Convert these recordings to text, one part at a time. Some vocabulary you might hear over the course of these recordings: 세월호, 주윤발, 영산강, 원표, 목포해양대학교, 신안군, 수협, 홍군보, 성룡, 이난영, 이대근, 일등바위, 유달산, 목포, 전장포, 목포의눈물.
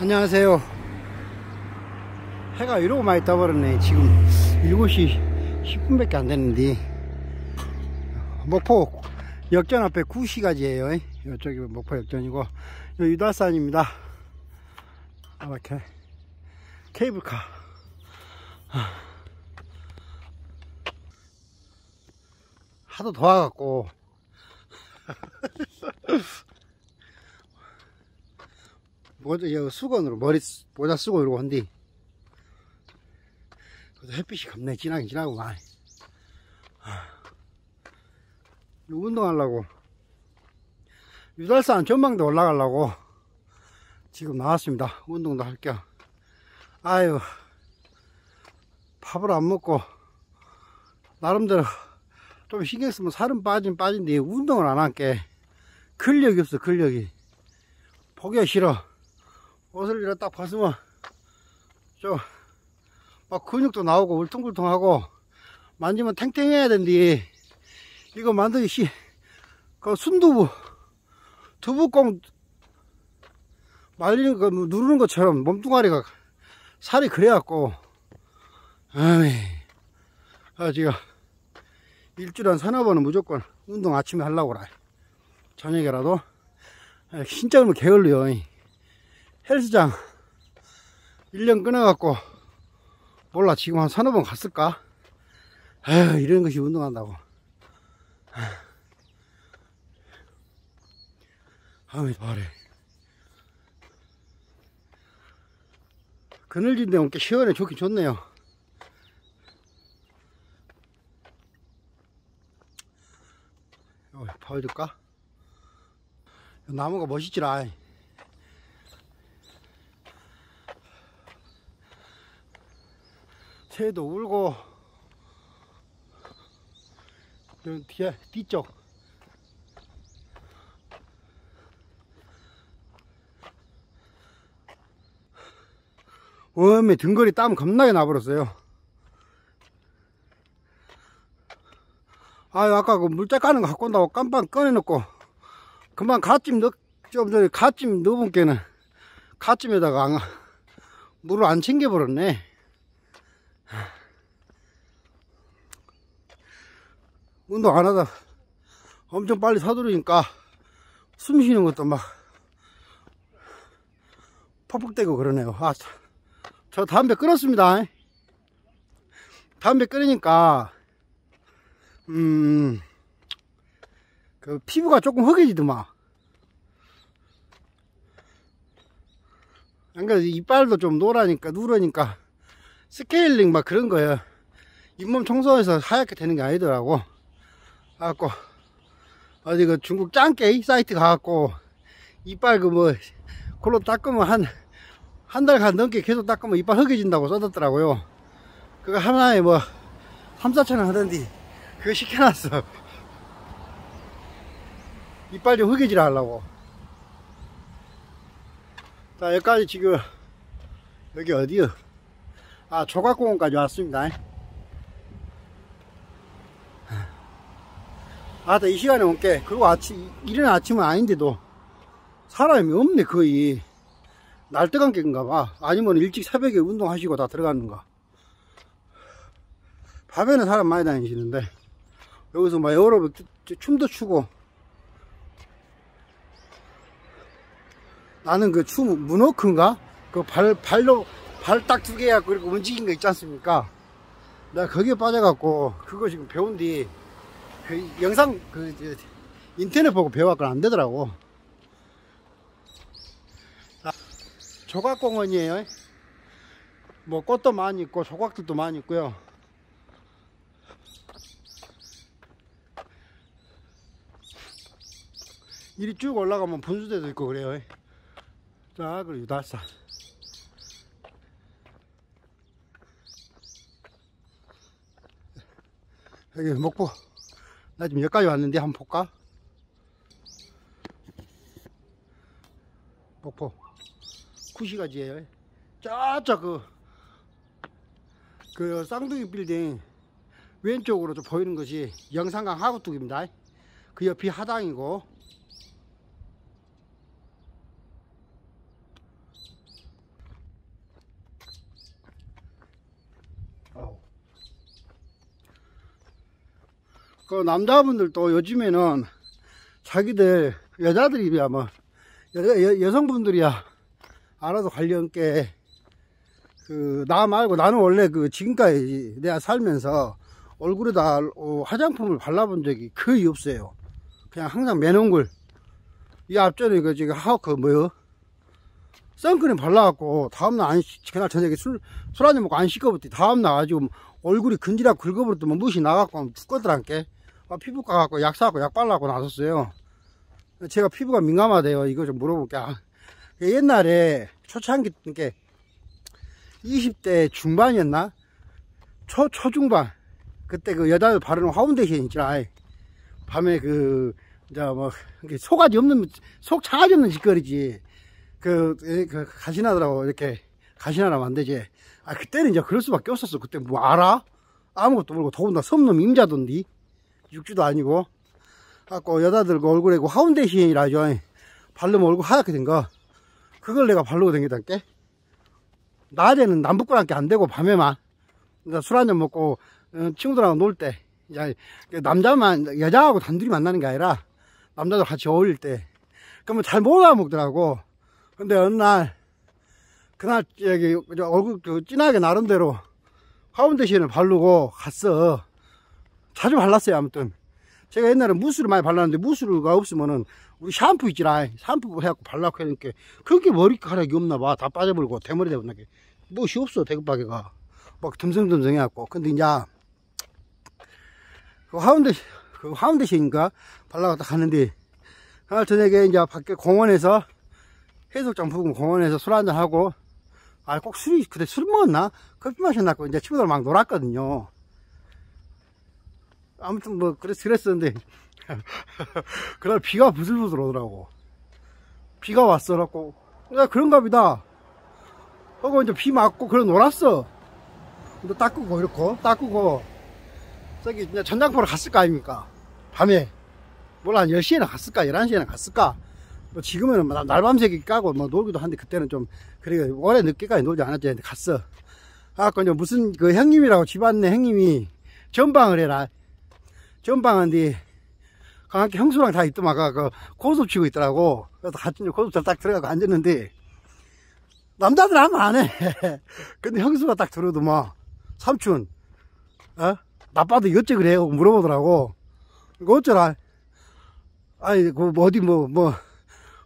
안녕하세요. 해가 이러고 많이 떠버렸네. 지금 7시 10분밖에 안 됐는데 목포 역전 앞에 구시가지예요. 이쪽이 목포 역전이고 유달산입니다. 이렇게 케이블카 하도 더워갖고 수건으로 머리 모자 쓰고 이러고 한데 햇빛이 겁내 진하긴 진하고 많이 운동하려고 유달산 전망대 올라가려고 지금 나왔습니다. 운동도 할게요. 아유, 밥을 안 먹고 나름대로 좀 신경 쓰면 살은 빠진데 운동을 안 할게. 근력이 없어. 근력이 보기가 싫어. 옷을 이렇게 딱 벗으면 좀 막 근육도 나오고 울퉁불퉁하고 만지면 탱탱해야 된디. 이거 만드시 그 순두부 두부꽁 말리는 거 누르는 것처럼 몸뚱아리가 살이 그래갖고 지금 일주일에 한 3-4번은 무조건 운동 아침에 하려고 그래. 저녁에라도 진짜 그러면 게을러요. 헬스장 1년 끊어갖고 몰라 지금 한 3-4번 갔을까. 에휴, 이런 것이 운동한다고. 아이 말해. 그늘진데 오니까 시원해. 좋긴 좋네요. 보여줄까? 나무가 멋있지라. 새도 울고 뒤쪽 어메 등걸이 땀 겁나게 나버렸어요. 아유, 아까 그 물자 까는 거 갖고 온다고 깜빡 꺼내놓고 금방 좀 전에 갓찜 넣어본 게는 갓찜에다가 물을 안 챙겨버렸네. 운동 안 하다 엄청 빨리 서두르니까 숨 쉬는 것도 막 퍽퍽대고 그러네요. 아, 저 담배 끊었습니다. 담배 끊으니까 그 피부가 조금 허기지더만. 안 그래도 이빨도 좀 누러니까 스케일링 막 그런 거예요. 잇몸 청소해서 하얗게 되는 게 아니더라고. 그래갖고 어디 그 중국 짱깨이 사이트 가갖고 이빨 그걸로 닦으면 한 달간 넘게 계속 닦으면 이빨 허기진다고 써놨더라고요. 그거 하나에 3-4천 원 하던데 그거 시켜놨어. 이빨 좀 허기질 하려고. 자, 여기까지 지금 여기 어디요? 아, 조각공원까지 왔습니다. 아, 이 시간에 올게. 그리고 이른 아침은 아닌데도 사람이 없네, 거의. 날뜨간 게인가 봐. 아니면 일찍 새벽에 운동하시고 다 들어가는가. 밤에는 사람 많이 다니시는데 여기서 막 여러 춤도 추고. 나는 그 춤 무너큰가? 그 발로 발 딱 2개 해갖고 이렇게 움직인 거 있지 않습니까? 나 거기에 빠져갖고 그거 지금 배운 뒤 그 영상 인터넷 보고 배워갖고는 안 되더라고. 조각공원이에요. 꽃도 많이 있고 조각들도 많이 있고요. 이리 쭉 올라가면 분수대도 있고 그래요. 자, 그리고 유달산. 여기 목포. 나 지금 여기까지 왔는데 한번 볼까? 목포 구시가지예요. 저쪽 그 쌍둥이 빌딩 왼쪽으로 좀 보이는 것이 영산강 하구뚝입니다. 그 옆이 하당이고 그 남자분들도 요즘에는 자기들 여자들이야 뭐 여성분들이야 알아서 관련 게 그 나 말고 나는 원래 그 지금까지 내가 살면서 얼굴에다 화장품을 발라본 적이 거의 없어요. 그냥 항상 맨온글 이 앞전에 그 지금 하우크 뭐요 선크림 발라갖고 다음날 안 그날 저녁에 술 한잔 먹고 안 씻어버렸더니 다음날 아주 얼굴이 근질하고 긁어버렸더니 무시 나갖고 죽거들한께 피부과 가갖고 약 사갖고 약 발라갖고 나섰어요. 제가 피부가 민감하대요. 이거 좀 물어볼게. 옛날에 초창기 때 20대 중반이었나 초중반 그때 그 여자들 바르는 화운데이션 있잖아. 밤에 그 이제 뭐 속아지 없는 속 장아지 없는 짓거리지. 그 가시나더라고. 이렇게 가시나라면 안 되지. 아 그때는 이제 그럴 수밖에 없었어. 그때 뭐 알아? 아무것도 모르고 더군다나 섬놈 임자던디 육주도 아니고. 갖고 여자들 그 얼굴에 그 화운데이션이라죠. 바르면 얼굴 하얗게 된 거. 그걸 내가 바르고 댕기던께. 낮에는 남북구랑께 안 되고 밤에만. 그러니까 술 한잔 먹고 친구들하고 놀 때. 이제 남자만 여자하고 단둘이 만나는 게 아니라 남자들 같이 어울릴 때. 그러면 잘 못 알아먹더라고. 근데 어느 날 그날 여기 얼굴 진하게 나름대로 파운데이션을 바르고 갔어. 자주 발랐어요. 아무튼 제가 옛날에 무스를 많이 발랐는데 무스가 없으면은 우리 샴푸 있지라 샴푸 해갖고 발라고 하니까 그렇게 머리카락이 없나봐. 다 빠져버리고 대머리 되버리게 무엇이 없어. 대급박이가 막 듬성듬성 해갖고. 근데 이제 그 화운데이션인가 발라갖다 갔는데 그날 저녁에 이제 밖에 공원에서 해수욕장 부근 공원에서 술 한잔 하고 꼭 술이 그때 술 먹었나 커피 마셨나 이제 친구들 막 놀았거든요. 아무튼 뭐 그랬었는데 그날 비가 부슬부슬 오더라고. 비가 왔어. 그래갖고 그런가 보다 하고 이제 비 맞고 그래 놀았어. 근데 닦고 이렇게 닦고 저기 이제 전장포로 갔을 거 아닙니까? 밤에 뭘 한 10시에나 갔을까 11시에나 갔을까. 뭐 지금은 날밤새기 까고 뭐 놀기도 한데 그때는 좀 그래 오래 늦게까지 놀지 않았지. 갔어. 아까 이제 무슨 그 형님이라고 집안내 형님이 전방을 해라. 전방한 뒤 강학기 형수랑 다 있더만 그 고스톱 치고 있더라고. 그래서 같이 고스톱 딱 들어가고 앉았는데 남자들 하면 안 해. 근데 형수가 딱 들어도 막 삼촌 나빠도 어째 그래? 물어보더라고. 이거 어쩌라? 아니,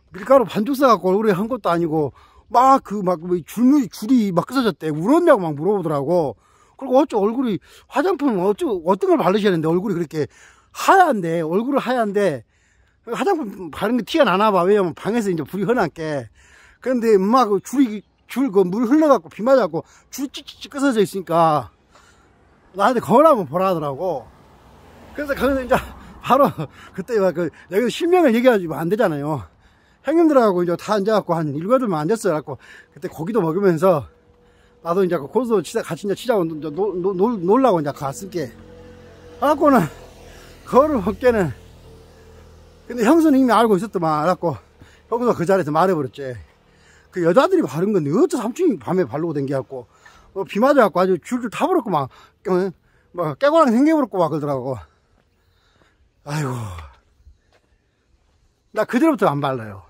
밀가루 반죽 싸갖고 얼굴에 한 것도 아니고, 줄이 막 끄서졌대. 울었냐고 막 물어보더라고. 그리고 어째 얼굴이, 화장품 어떤 걸 바르시는데 얼굴이 그렇게 하얀데, 얼굴은 하얀데, 화장품 바른 게 티가 나나 봐. 왜냐면 방에서 이제 불이 흔하게. 그런데 막 물 흘러갖고 비 맞아갖고 줄이 찌찌찌 끄서져 있으니까. 나한테 거울 한번 보라 하더라고. 그래서 거기서 이제 바로 그때 여기서 실명을 얘기하면 안 되잖아요. 형님들하고 이제 다 앉아갖고 한 7-8명 앉았어요. 갖고 그때 고기도 먹으면서 나도 이제 고소 같이 이제 치자고 놀라고 이제 갔을게. 그래갖고는 거울을 볼 때는 근데 형수는 이미 알고 있었더만. 그래갖고 형수가 그 자리에서 말해버렸지. 그 여자들이 바른 건데 어째 삼촌이 밤에 바르고 댕겨갖고 비 맞아갖고 아주 줄줄 타버렸고 막 깨고랑 생겨버렸고 막 그러더라고. 아이고 나 그대로부터 안 발라요.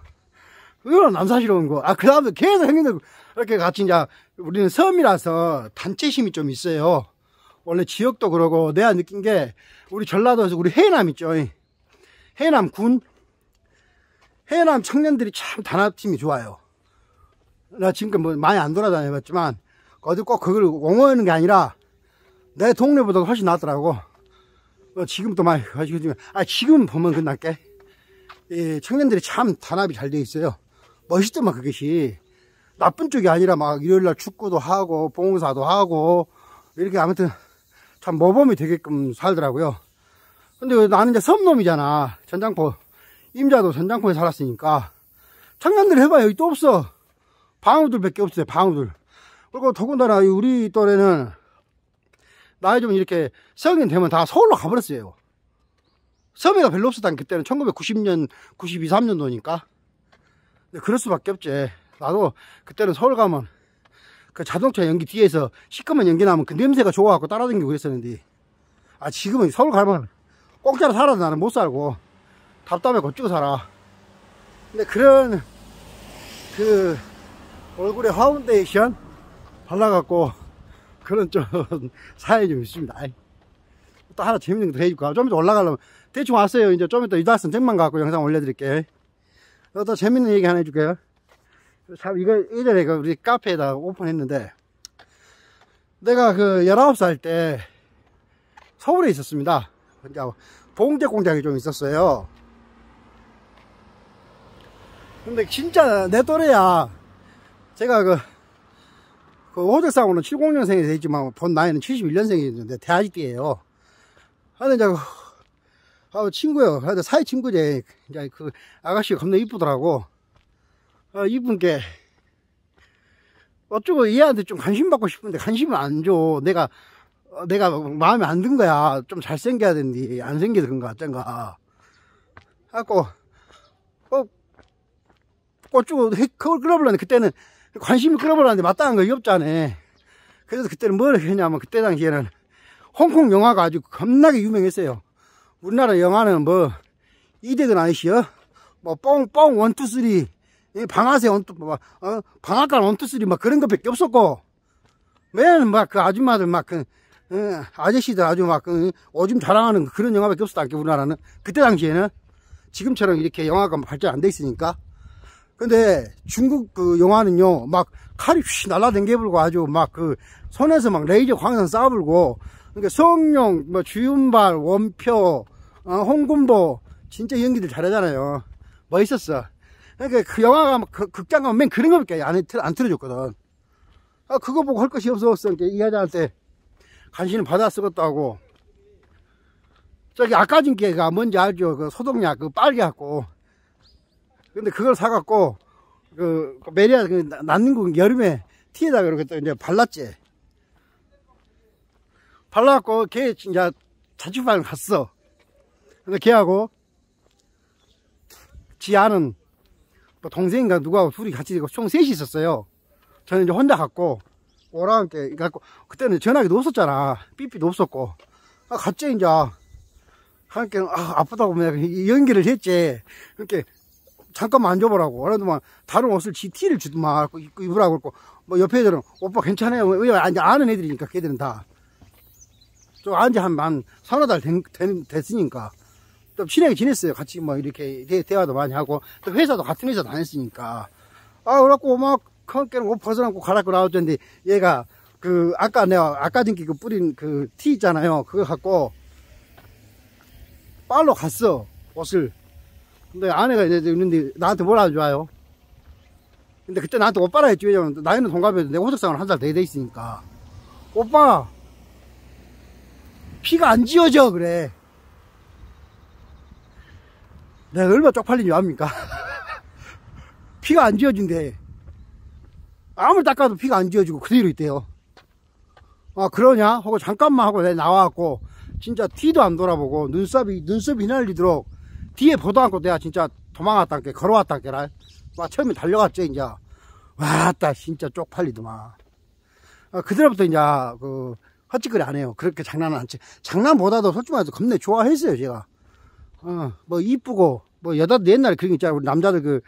이런 남사시러운 거. 그 다음에 계속 형님들 이렇게 같이 이제 우리는 섬이라서 단체심이 좀 있어요. 원래 지역도 그러고 내가 느낀 게 우리 전라도에서 우리 해남 있죠. 해남 군 해남 청년들이 참 단합팀이 좋아요. 나 지금까지 뭐 많이 안 돌아다녀봤지만 어디 꼭 그걸 옹호하는 게 아니라 내 동네보다 훨씬 낫더라고. 지금도 많이 가지고 지금 보면 끝날게. 이 청년들이 참 단합이 잘 돼 있어요. 멋있더만 그것이. 나쁜 쪽이 아니라 막 일요일날 축구도 하고 봉사도 하고 이렇게 아무튼 참 모범이 되게끔 살더라고요. 근데 나는 이제 섬놈이잖아. 전장포 임자도 전장포에 살았으니까 청년들 해봐요. 여기 또 없어. 방우들밖에 없어요. 방우들. 그리고 더군다나 우리 또래는 나이 좀 이렇게 성인 되면 다 서울로 가버렸어요. 섬에가 별로 없었다니. 그때는 1990년 92, 3년도니까 그럴 수밖에 없지. 나도 그때는 서울 가면 그 자동차 연기 뒤에서 시커먼 연기 나면 그 냄새가 좋아갖고 따라다니고 그랬었는데 지금은 서울 가면 공짜로 살아도 나는 못 살고 답답해고 쭉 살아. 근데 그런 그 얼굴에 파운데이션 발라갖고 그런 좀 사연이 좀 있습니다. 또 하나 재밌는 거 해줄까? 좀 이따 올라가려면 대충 왔어요. 이제 좀 이따 유달산 잭만 갖고 영상 올려드릴게. 또 재밌는 얘기 하나 해줄게요. 참 이거 예전에 우리 카페에다 오픈했는데 내가 그 19살 때 서울에 있었습니다. 봉제 공장이 좀 있었어요. 근데 진짜 내 또래야. 제가 그 호적상으로는 70년생이 되지만 본 나이는 71년생이었는데 대학이에요. 근데 이제 친구요. 근데 사이 친구제. 이제 그 아가씨가 겁나 이쁘더라고. 이쁜 게 어쩌고 얘한테 좀 관심 받고 싶은데 관심을 안 줘. 내가 마음에 안 든 거야. 좀 잘생겨야 되는데 안 생기던가 어쩐가. 하고 어쩌고 그걸 끌어보려는데 그때는 관심이 끌어보려는데 마땅한 거 없잖아. 그래서 그때는 뭘 했냐면 그때 당시에는 홍콩 영화가 아주 겁나게 유명했어요. 우리나라 영화는 뭐 이대근 아저씨요. 뭐 뽕뽕 1, 2, 3 방아쇠 방앗간 1, 2, 3 막 그런 것밖에 없었고 맨 막 그 아줌마들 막 그 아저씨들 아주 막 오줌 자랑하는 그런 영화밖에 없었다니까 우리나라는 그때 당시에는 지금처럼 이렇게 영화가 발전 안 돼 있으니까. 근데 중국 그 영화는요 막 칼이 휘 날라댕겨 불고 아주 막 그 손에서 막 레이저 광선 쏴 불고 그러니까 성룡 뭐 주윤발 원표 홍군보 진짜 연기들 잘하잖아요. 멋있었어. 그러니까 그 영화가 막 극장 가면 맨 그런 거밖에 안 틀어줬거든. 아, 그거 보고 할 것이 없었어. 그러니까 이 여자한테 간신히 받아쓰겠다 하고. 저기 아까진 게가 뭔지 알죠? 그 소독약 그 빨개 갖고. 근데 그걸 사갖고 그 메리아 그 난민국 여름에 티에다가 이렇게 또 이제 발랐지. 발라갖고 걔 진짜 자취방을 갔어. 근데 걔하고 지 아는 뭐 동생인가 누가 둘이 같이 총 셋이 있었어요. 저는 이제 혼자 갔고 오랑 함께 갔고 그때는 전화기도 없었잖아. 삐삐도 없었고. 아, 갔지 이제 함께 아프다고 연기를 했지. 이렇게 잠깐만 앉아보라고. 그래도 막 다른 옷을 지 티를 주더만 입으라고 그러고 뭐 옆에 애들은 오빠 괜찮아요. 왜냐면 아는 애들이니까 걔들은 다 좀 앉아 한 서너 달 됐으니까. 좀 친하게 지냈어요. 같이 뭐 이렇게 대화도 많이 하고 또 회사도 같은 회사 다녔으니까. 아 그래갖고 막 컴깨는 옷 벗어놓고 갈아입고 나왔는데 얘가 그 아까 내가 아까 전기 그 뿌린 그 티 있잖아요. 그거 갖고 빨로 갔어 옷을. 근데 아내가 이제 있는데 나한테 뭐라 좋아요. 근데 그때 나한테 오빠라 했지. 왜냐면 나이는 동갑이었는데 내가 호적상으로 한 살 더 돼 있으니까. 오빠 피가 안 지워져 그래. 내가 얼마나 쪽팔린 줄 압니까? 피가 안 지워진대. 아무리 닦아도 피가 안 지워지고 그대로 있대요. 아 그러냐? 하고 잠깐만 하고 내가 나와갖고 진짜 뒤도 안 돌아보고 눈썹이 휘날리도록 뒤에 보도 않고 내가 진짜 도망갔단께 걸어왔단께라. 막 처음에 달려갔지 이제. 와따 진짜 쪽팔리더만. 아, 그때부터 이제 그 헛짓거리 안 해요. 그렇게 장난 안 치. 장난보다도 솔직히 말해서 겁내 좋아했어요 제가. 뭐 이쁘고 뭐 여자도 옛날에 그런 게 있잖아. 우리 남자들 그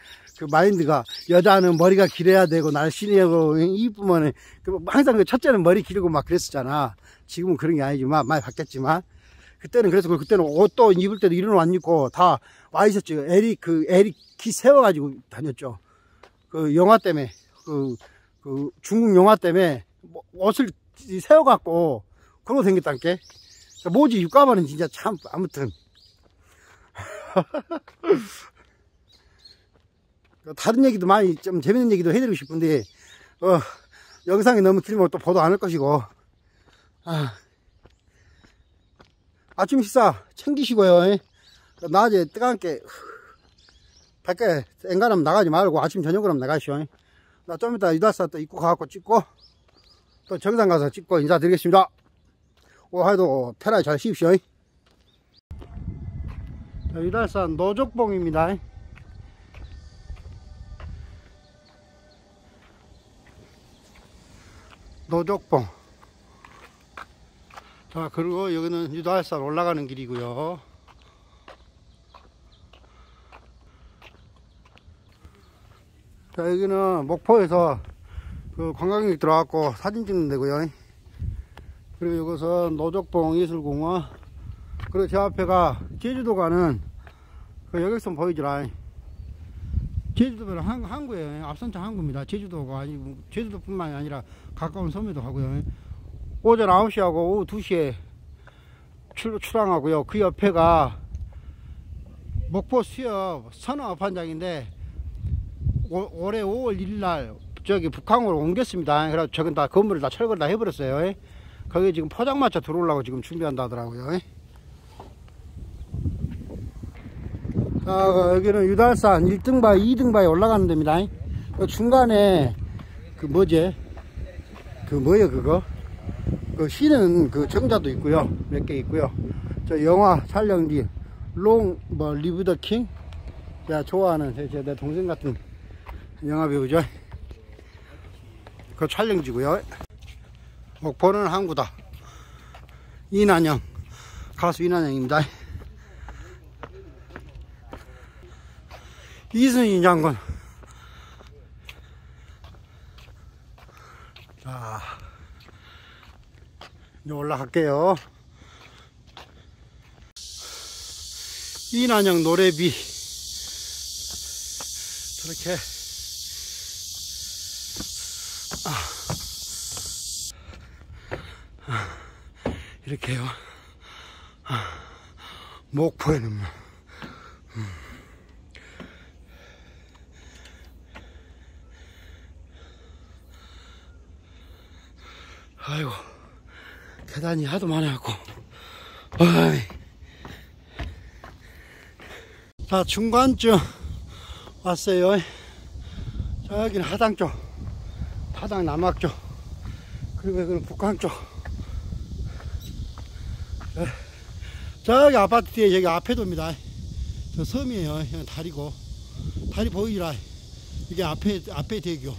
마인드가 여자는 머리가 길어야 되고 날씬하고 이쁘면은 항상 그 첫째는 머리 길고 막 그랬었잖아. 지금은 그런 게 아니지만 많이 바뀌었지만 그때는 그래서 그때는 옷도 입을 때도 이런 옷 안 입고 다 와있었지. 에릭 키 세워가지고 다녔죠. 그 영화 때문에 그 중국 영화 때문에 옷을 세워갖고 그러고 생겼단 게 모지 육가만은 진짜 참 아무튼. 다른 얘기도 많이 좀 재밌는 얘기도 해드리고 싶은데 영상이 너무 길면 또 보도 안 할 것이고. 아침 식사 챙기시고요. 낮에 뜨겁게 밖에 엔간하면 나가지 말고 아침 저녁으로 나가시오. 나 좀 이따 유달산 또 입고 가갖고 찍고 또 정상 가서 찍고 인사드리겠습니다. 오하이도 편하게 잘 쉬십시오. 유달산 노족봉입니다. 노족봉. 자, 그리고 여기는 유달산 올라가는 길이고요. 자, 여기는 목포에서 그 관광객 들어와서 사진 찍는 데고요. 그리고 이것은 노적동 예술공원. 그리고 제 앞에가 제주도 가는 그 여객선 보이지라. 제주도는 항구예요. 앞선차 항구입니다. 제주도가 아니고, 제주도뿐만이 아니라 가까운 섬에도 하고요. 오전 9시하고 오후 2시에 출항하고요. 그 옆에가 목포 수협 선어업환장인데 올해 5월 1일 날 저기 북항으로 옮겼습니다. 그래서 저건 다 건물을 다 철거를 다 해버렸어요. 거기에 지금 포장마차 들어오려고 지금 준비한다 하더라고요. 자, 여기는 유달산 1등바위, 2등바위 올라가는 데입니다. 그 중간에 그 뭐지? 그 뭐예요 그거? 그 쉬는 그 정자도 있고요. 몇 개 있고요. 저 영화 촬영지 롱 뭐 리브 더 킹. 제가 좋아하는 제 동생 같은 영화 배우죠. 그 촬영지고요. 목포는 항구다. 이난영 가수 이난영입니다. 이순신 장군. 자, 이제 올라갈게요. 이난영 노래비. 저렇게. 이렇게요. 목포의 눈물. 아이고, 계단이 하도 많아갖고. 자, 중간쯤 왔어요. 자, 여기는 하당 쪽, 하당 남악 쪽, 그리고 여기는 북한 쪽. 저기 아파트 뒤에 여기 앞에도입니다. 저 섬이에요. 그냥 다리고, 다리 보이라. 이게 앞에 대교.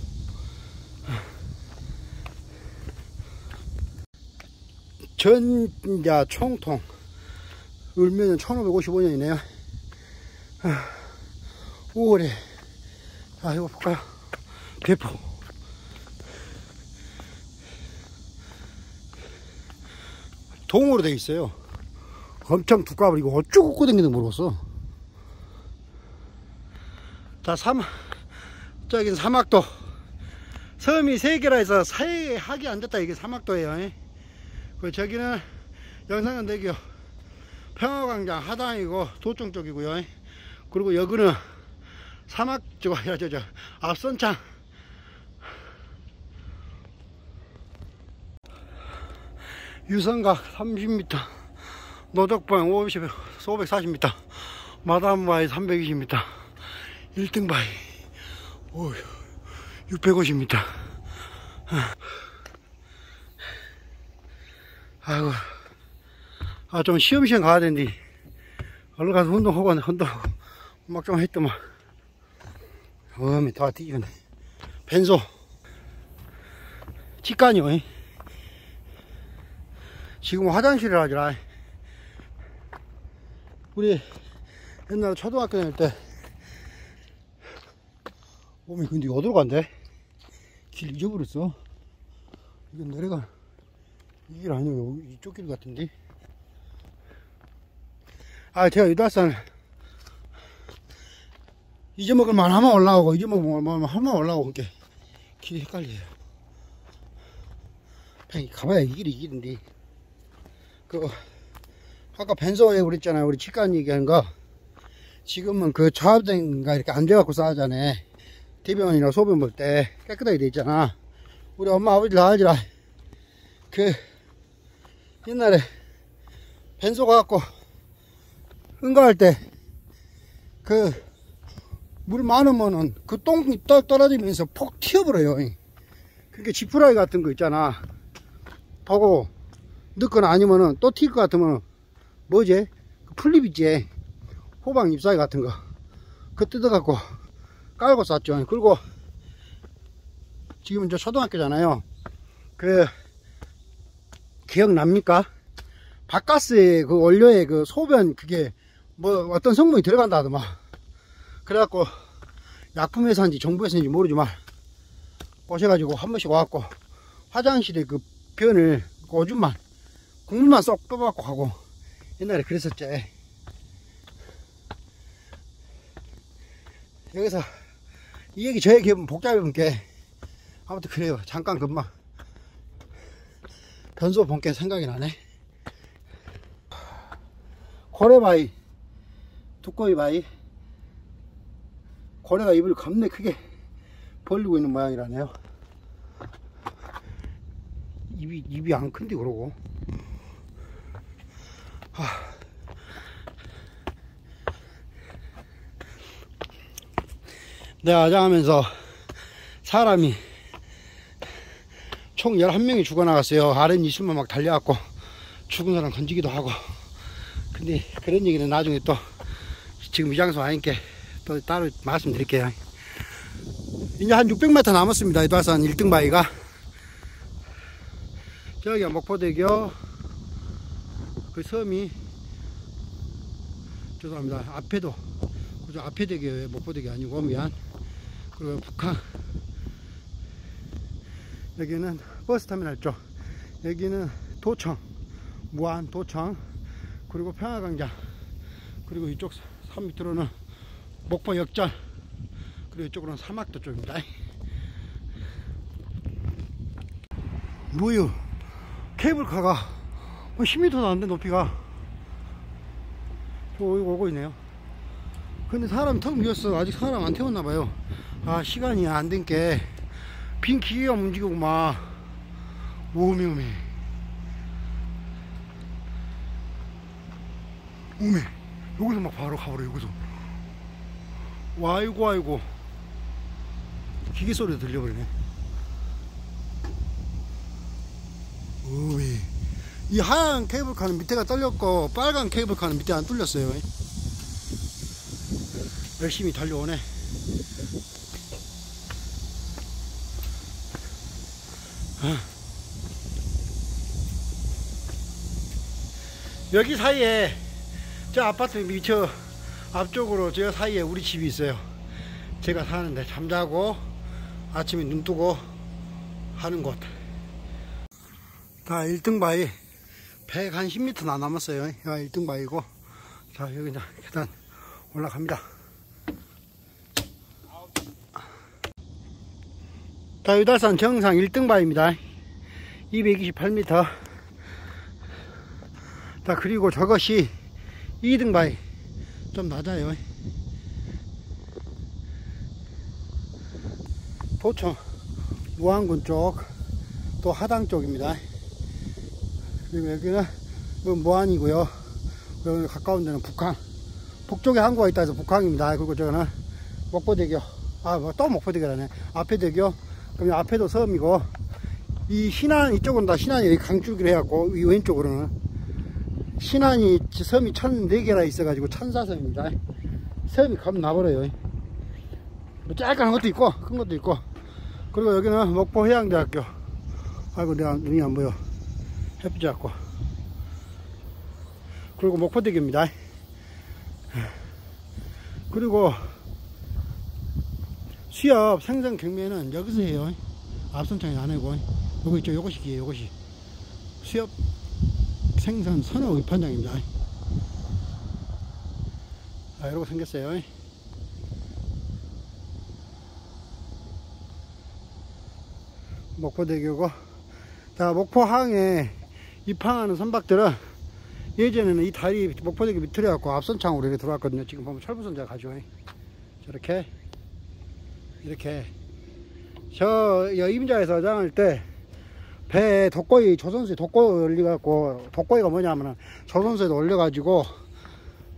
전자 총통 을면은 1555년이네요. 5월에 아 이거 볼까요? 배포 동으로 되어 있어요. 엄청 두꺼워. 이거 어쩌고 꽂고 댕기는지 모르겠어. 자, 저긴 사막도 섬이 3개라 해서 사회학이 안 됐다. 이게 사막도예요. 저기는 영산은 대교 평화광장 하당이고 도청 쪽이고요. 그리고 여기는 사막 쪽 아니라 저 앞선창. 유성각 30m, 노적방 540m, 마담바위 320m, 1등바위 650m. 아이고, 아, 좀 쉬엄쉬엄 가야 되는데, 얼른 가서 운동하고, 막 좀 했더만. 어미, 다 뒤지네. 벤소. 직관이요. 지금 화장실을 하지라. 우리 옛날에 초등학교 다닐 때, 어미, 근데 어디로 간대? 길 잊어버렸어. 이게 내려가. 이 길 아니에요. 이쪽 길 같은데. 아, 제가 유달산 잊어먹을만 하면 올라오고 잊어먹을만 하면 올라오고 이렇게 길이 헷갈려요. 그냥 가봐야 이 길이 길인데. 그 아까 벤서에 그랬잖아요. 우리 직관 얘기한 거. 지금은 그 좌우등인가 이렇게 앉아갖고 싸우잖아요. 대변이나 소변 볼 때 깨끗하게 돼 있잖아. 우리 엄마 아버지 나아지라. 그 옛날에 벤소 가갖고 응가할 때 그 물 많으면은 그 똥이 떨어지면서 폭 튀어버려요. 그게 지푸라기 같은 거 있잖아. 보고 넣거나 아니면은 또 튈 것 같으면 뭐지? 풀잎 있지? 호박 잎사귀 같은 거 그 뜯어갖고 깔고 쌌죠. 그리고 지금은 저 초등학교잖아요. 그 기억납니까? 밭가스에 그 원료에 그 소변 그게 뭐 어떤 성분이 들어간다더만. 그래갖고 약품 회사인지 정부 회사인지 모르지만 오셔가지고 한 번씩 와갖고 화장실에 그 변을 그 오줌만 국물만 쏙 떠갖고 가고 옛날에 그랬었지. 여기서 이 얘기 저 얘기 하면 복잡해본게 아무튼 그래요. 잠깐 금방 변소 본게 생각이 나네. 고래바위, 두꺼비바위. 고래가 입을 겁내 크게 벌리고 있는 모양이라네요. 입이 안 큰데 그러고. 내가 아장하면서 사람이 총 11명이 죽어나갔어요. 아랫 이슬만 막 달려갖고 죽은 사람 건지기도 하고. 근데 그런 얘기는 나중에 또 지금 이 장소 아니니까 또 따로 말씀드릴게요. 이제 한 600m 남았습니다. 유달산 1등 바위가. 저기가 목포대교, 그 섬이, 죄송합니다. 앞에도, 그저 앞에 대교예요. 목포대교 아니고, 미안. 그리고 북한. 여기는 버스터미널 쪽. 여기는 도청, 무안 도청. 그리고 평화광장. 그리고 이쪽 산 밑으로는 목포 역전. 그리고 이쪽으로는 사막도 쪽입니다. 무유 케이블카가 10m도 안 돼 높이가 저 오고 있네요. 근데 사람 텅 비었어. 아직 사람 안 태웠나봐요. 아 시간이 안 된 게 빈 기계가 움직이고 막 오메 여기서 막 바로 가버려. 여기서 와이고 아이고 기계 소리도 들려버리네. 오이 이 하얀 케이블카는 밑에가 떨렸고 빨간 케이블카는 밑에 안 뚫렸어요. 열심히 달려오네. 여기 사이에 저 아파트 미처 앞쪽으로 저 사이에 우리 집이 있어요. 제가 사는데 잠자고 아침에 눈 뜨고 하는 곳. 자 1등 바위 110m나 남았어요. 1등 바위고 자 여기 이제 계단 올라갑니다. 자 유달산 정상 1등 바위입니다. 228m. 자 그리고 저것이 2등 바위. 좀 낮아요. 도청 무안군 쪽 또 하당 쪽입니다. 그리고 여기는 무안이고요. 여기 가까운 데는 북항. 북쪽에 항구가 있다 해서 북항입니다. 그리고 저는 목포대교. 아, 또 목포대교라네. 앞에 대교. 그럼 앞에도 섬이고. 이 신안, 이쪽은 다 신안이 강줄기로 해갖고, 이 왼쪽으로는. 신안이 섬이 1004개나 있어가지고 천사섬입니다. 섬이 겁나버려요. 뭐 짧은 것도 있고, 큰 것도 있고. 그리고 여기는 목포해양대학교. 아이고, 내가 눈이 안 보여. 햇빛이 왔고. 그리고 목포대교입니다. 그리고 수협 생선 경매는 여기서 해요. 앞선창이 안하고 요거 있죠. 요것이기에요. 요것이 수협 생선 선어 위판장입니다. 아 이러고 생겼어요. 목포대교고. 자 목포항에 입항하는 선박들은 예전에는 이 다리 목포대교 밑으로 해갖고 앞선창으로 이렇게 들어왔거든요. 지금 보면 철부선자 가죠. 저렇게 이렇게 저 임자에서 장할 때 배에 독거이 조선소에 독거이 올려갖고 독거이가 뭐냐면은 조선소에 올려가지고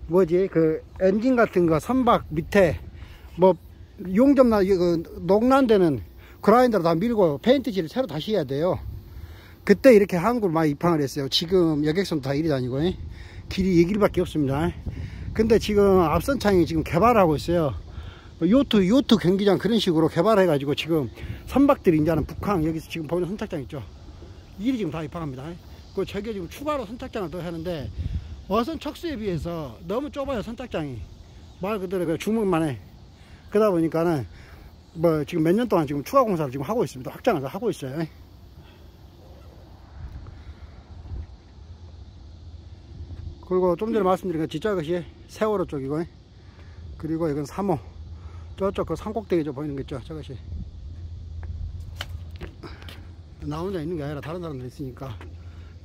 뭐지 그 엔진 같은 거 선박 밑에 뭐 용접나 녹난데는 그라인더로 다 밀고 페인트칠을 새로 다시 해야 돼요. 그때 이렇게 항구를 많이 입항을 했어요. 지금 여객선도 다 이리 다니고 길이 이 길밖에 없습니다. 근데 지금 앞선창이 지금 개발하고 있어요. 요트 경기장 그런 식으로 개발해가지고 지금 선박들이 이제는 북항 여기서 지금 보면 선착장 있죠. 일이 지금 다 입항합니다. 그 저게 지금 추가로 선착장을 또 하는데 어선 척수에 비해서 너무 좁아요. 선착장이 말 그대로 주먹만 해. 그러다 보니까는 뭐 지금 몇 년 동안 지금 추가 공사를 지금 하고 있습니다. 확장을 하고 있어요. 그리고 좀 전에 말씀드린 그 지적 것이 세월호 쪽이고, 그리고 이건 3호 저쪽 그 산꼭대기 저 보이는 거 있죠. 저것이 나 혼자 있는 게 아니라 다른 사람들이 있으니까.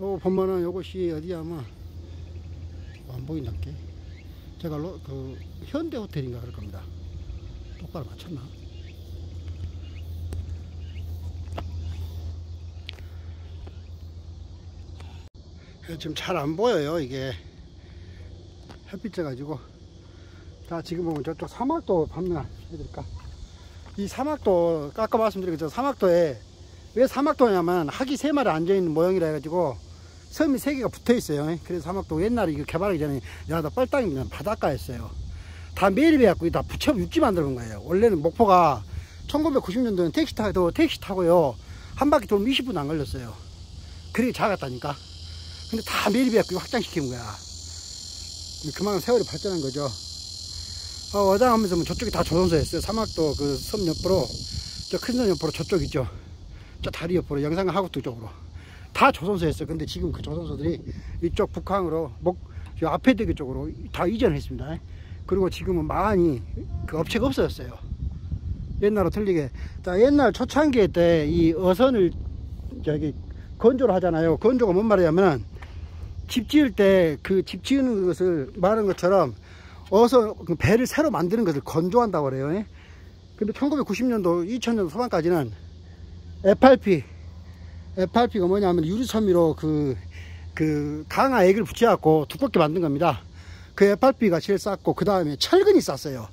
요거 보면은 요것이 어디야, 아마 안 보인다. 제가 그 현대 호텔인가 그럴 겁니다. 똑바로 맞췄나? 지금 잘 안 보여요. 이게 햇빛 쬐가지고. 자, 지금 보면 저쪽 사막도 밤낮 해드릴까? 이 사막도 아까 말씀드린 것처럼 사막도에 왜 사막도냐면 하기 세 마리 앉아있는 모형이라 해가지고 섬이 세 개가 붙어 있어요. 그래서 사막도 옛날에 이거 개발하기 전에 야, 다 뻘땅입니다. 바닷가였어요. 다 매립해갖고 다 부채 육지 만들어 본 거예요. 원래는 목포가 1990년도에는 택시 타고요. 한 바퀴 돌면 20분 안 걸렸어요. 그렇게 작았다니까. 근데 다 매립해갖고 확장시킨 거야. 그만큼 세월이 발전한 거죠. 와장하면서 저쪽이 다 조선소였어요. 사막도 그 섬 옆으로, 저 큰 섬 옆으로 저쪽 있죠. 저 다리 옆으로, 영산강 하곡도 쪽으로. 다 조선소였어요. 근데 지금 그 조선소들이 이쪽 북항으로, 앞해대교 쪽으로 다 이전을 했습니다. 그리고 지금은 많이 그 업체가 없어졌어요. 옛날로 틀리게. 자, 옛날 초창기 때 이 어선을 저기 건조를 하잖아요. 건조가 뭔 말이냐면 집 지을 때 그 집 지은 것을 말하는 것처럼 어선 배를 새로 만드는 것을 건조한다고 그래요. 근데 1990년도, 2000년도 초반까지는 FRP가 뭐냐면 유리섬유로 그 강화 액을 붙여갖고 두껍게 만든 겁니다. 그 FRP가 제일 쌌고, 그 다음에 철근이 쌌어요.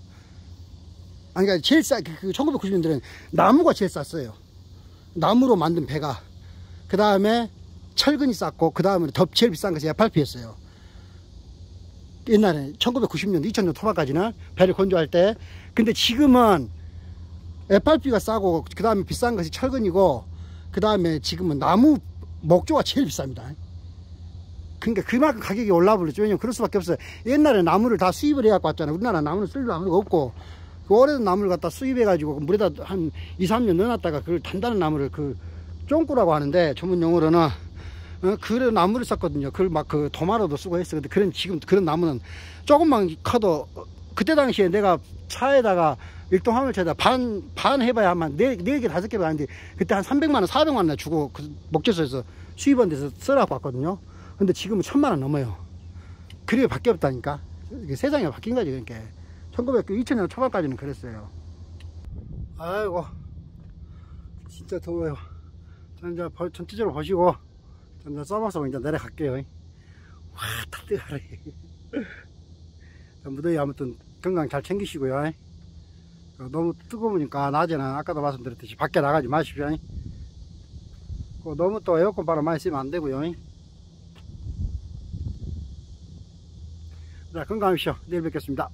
아니, 그러니까 제일 싸, 그 1990년대는 나무가 제일 쌌어요. 나무로 만든 배가. 그 다음에 철근이 쌌고, 그 다음에 제일 비싼 것이 FRP였어요. 옛날에 1990년도, 2000년도 초반까지는 배를 건조할 때. 근데 지금은 FRP가 싸고, 그 다음에 비싼 것이 철근이고, 그 다음에 지금은 나무, 목조가 제일 비쌉니다. 그러니까 그만큼 가격이 올라버렸죠. 왜냐면 그럴 수밖에 없어요. 옛날에 나무를 다 수입을 해갖고 왔잖아요. 우리나라 나무는 쓸 나무가 없고, 그 오래된 나무를 갖다 수입해가지고 물에다 한 2, 3년 넣어놨다가 그걸 단단한 나무를 그 쫑꾸라고 하는데, 전문 용어로는 그런 나무를 썼거든요. 그걸 막 그 도마로도 쓰고 했어. 근데 지금 그런 나무는 조금만 커도 그때 당시에 내가 차에다가 일동 화물차에다 반 해봐야 아마 4개, 5개가 아닌데, 그때 한 300만원, 400만원 주고 그 목재소에서 수입한 데서 써라고 왔거든요. 근데 지금은 1000만원 넘어요. 그래 밖에 없다니까. 이게 세상이 바뀐 거지. 그러니까 2000년 초반까지는 그랬어요. 아이고, 진짜 더워요. 이제 전체적으로 보시고, 이제 써봐서 이제 내려갈게요. 와, 다 뜨거워요. 무더위 아무튼 건강 잘 챙기시고요. 너무 뜨거우니까 낮에는 아까도 말씀드렸듯이 밖에 나가지 마십시오. 너무 또 에어컨 바람 많이 쓰면 안 되고요. 자, 건강하십시오. 내일 뵙겠습니다.